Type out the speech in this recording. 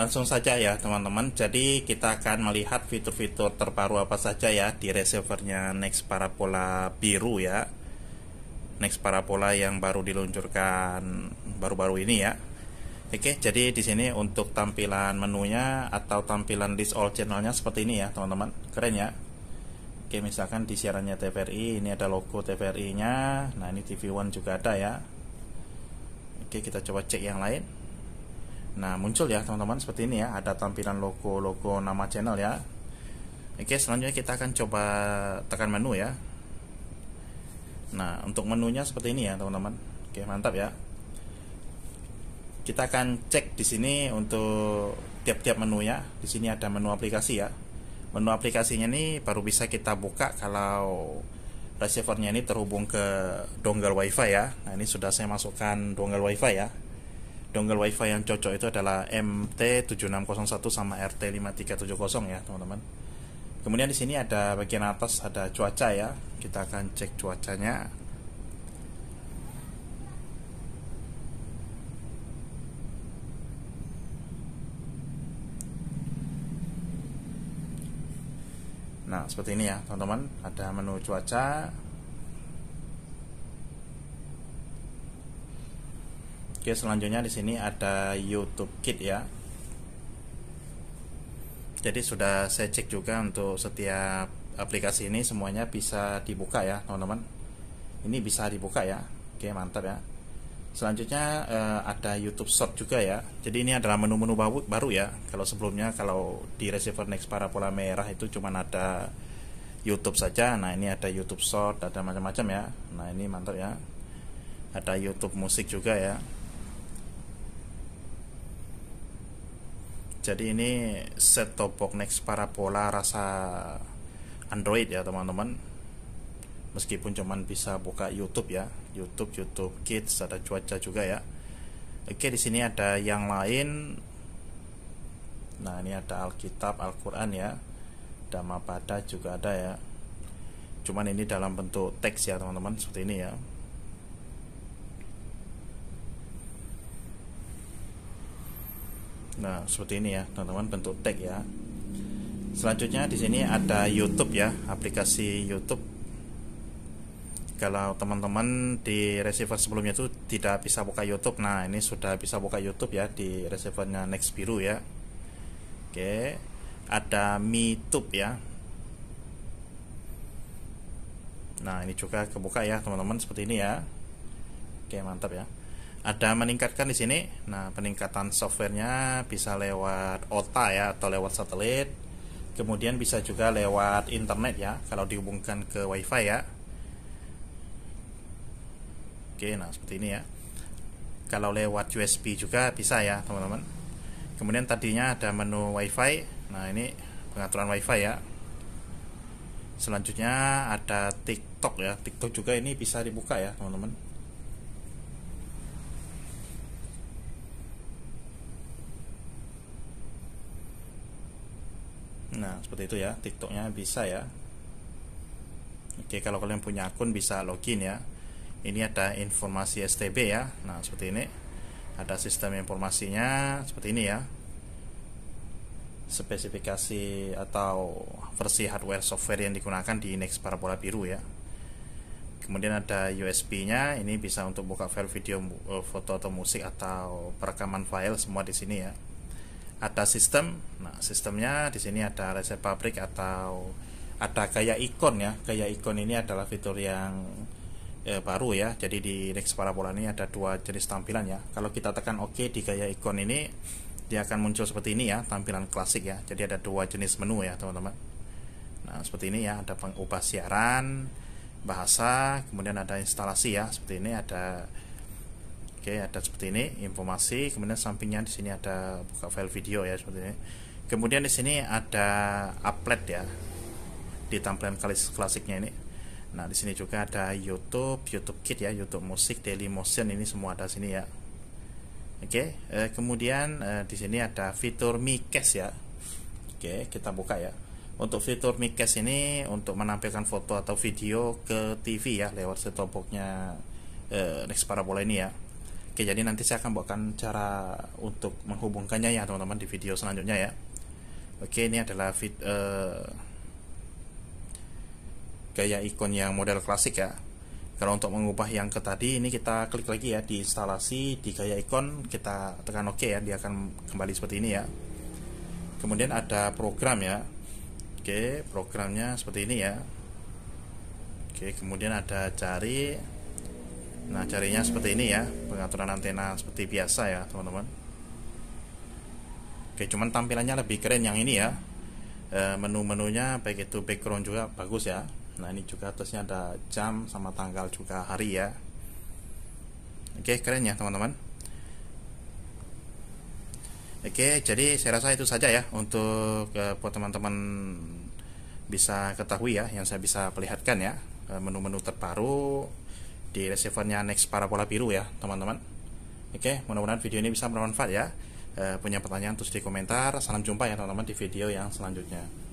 Langsung saja ya teman-teman, jadi kita akan melihat fitur-fitur terbaru apa saja ya di receivernya Nex Parabola biru ya, Nex Parabola yang baru diluncurkan baru-baru ini ya. Oke, jadi di sini untuk tampilan menunya atau tampilan list all channelnya seperti ini ya teman-teman, keren ya. Oke, misalkan di siarannya TVRI, ini ada logo TVRI nya nah ini TV One juga ada ya. Oke, kita coba cek yang lain. Nah, muncul ya teman-teman seperti ini ya, ada tampilan logo-logo nama channel ya. Oke, selanjutnya kita akan coba tekan menu ya. Nah, untuk menunya seperti ini ya teman-teman. Oke, mantap ya. Kita akan cek di sini untuk tiap-tiap menu ya. Di sini ada menu aplikasi ya. Menu aplikasinya ini baru bisa kita buka kalau receivernya ini terhubung ke dongle wifi ya. Nah, ini sudah saya masukkan dongle wifi ya. Dongle wifi yang cocok itu adalah MT7601 sama RT5370 ya teman-teman. Kemudian di sini ada bagian atas ada cuaca ya, kita akan cek cuacanya. Nah seperti ini ya teman-teman, ada menu cuaca. Oke, selanjutnya di sini ada YouTube Kit ya. Jadi sudah saya cek juga untuk setiap aplikasi ini semuanya bisa dibuka ya, teman-teman. Ini bisa dibuka ya. Oke, mantap ya. Selanjutnya ada YouTube Short juga ya. Jadi ini adalah menu-menu baru ya. Kalau sebelumnya kalau di receiver Nex Parabola merah itu cuma ada YouTube saja. Nah, ini ada YouTube Short, ada macam-macam ya. Nah, ini mantap ya. Ada YouTube musik juga ya. Jadi ini set top box Nex Parabola rasa Android ya teman-teman. Meskipun cuman bisa buka YouTube ya, YouTube Kids, ada cuaca juga ya. Oke, di sini ada yang lain. Nah, ini ada Alkitab, Al-Qur'an ya. Dhamma Pada juga ada ya. Cuman ini dalam bentuk teks ya teman-teman, seperti ini ya. Nah, seperti ini ya, teman-teman, bentuk tag ya. Selanjutnya di sini ada YouTube ya, aplikasi YouTube. Kalau teman-teman di receiver sebelumnya itu tidak bisa buka YouTube. Nah, ini sudah bisa buka YouTube ya di receivernya Nex biru ya. Oke, ada MiTube ya. Nah, ini juga kebuka ya, teman-teman, seperti ini ya. Oke, mantap ya. Ada meningkatkan di sini. Nah, peningkatan softwarenya bisa lewat OTA ya atau lewat satelit. Kemudian bisa juga lewat internet ya kalau dihubungkan ke wifi ya. Oke, nah seperti ini ya. Kalau lewat USB juga bisa ya teman-teman. Kemudian tadinya ada menu wifi. Nah, ini pengaturan wifi ya. Selanjutnya ada TikTok ya. TikTok juga ini bisa dibuka ya teman-teman. Nah, seperti itu ya, TikToknya bisa ya. Oke, kalau kalian punya akun bisa login ya. Ini ada informasi STB ya. Nah, seperti ini. Ada sistem informasinya seperti ini ya. Spesifikasi atau versi hardware software yang digunakan di Nex Parabola biru ya. Kemudian ada USB-nya, ini bisa untuk buka file video, foto atau musik atau perekaman file, semua di sini ya. Ada sistem. Nah, sistemnya di sini ada reset pabrik atau ada gaya ikon ya. Gaya ikon ini adalah fitur yang baru ya. Jadi di Nex Parabola ini ada dua jenis tampilan ya. Kalau kita tekan OK di gaya ikon ini, dia akan muncul seperti ini ya, tampilan klasik ya. Jadi ada dua jenis menu ya, teman-teman. Nah, seperti ini ya, ada pengubah siaran, bahasa, kemudian ada instalasi ya. Seperti ini ada. Oke, ada seperti ini informasi, kemudian sampingnya di sini ada buka file video ya seperti ini. Kemudian di sini ada upload ya. Di tampilan klasiknya ini. Nah, di sini juga ada YouTube Kit ya, YouTube musik, Daily Motion, ini semua ada sini ya. Oke, kemudian di sini ada fitur MiCache ya. Oke, kita buka ya. Untuk fitur MiCache ini untuk menampilkan foto atau video ke TV ya lewat set-top box-nya Nex Parabola ini ya. Oke, jadi nanti saya akan bawakan cara untuk menghubungkannya ya teman-teman di video selanjutnya ya. Oke, ini adalah gaya ikon yang model klasik ya. Kalau untuk mengubah yang ke tadi ini kita klik lagi ya di instalasi, di gaya ikon kita tekan OK ya, dia akan kembali seperti ini ya. Kemudian ada program ya. Oke, programnya seperti ini ya. Oke, kemudian ada cari. Nah, carinya seperti ini ya, pengaturan antena seperti biasa ya teman-teman. Oke, cuman tampilannya lebih keren yang ini ya, menu-menunya baik itu background juga bagus ya. Nah, ini juga atasnya ada jam sama tanggal juga hari ya. Oke, keren ya teman-teman. Oke, jadi saya rasa itu saja ya untuk buat teman-teman bisa ketahui ya, yang saya bisa perlihatkan ya, menu-menu terbaru di receivernya Nex Parabola biru ya teman-teman. Oke, mudah-mudahan video ini bisa bermanfaat ya. Punya pertanyaan terus di komentar. Salam jumpa ya teman-teman di video yang selanjutnya.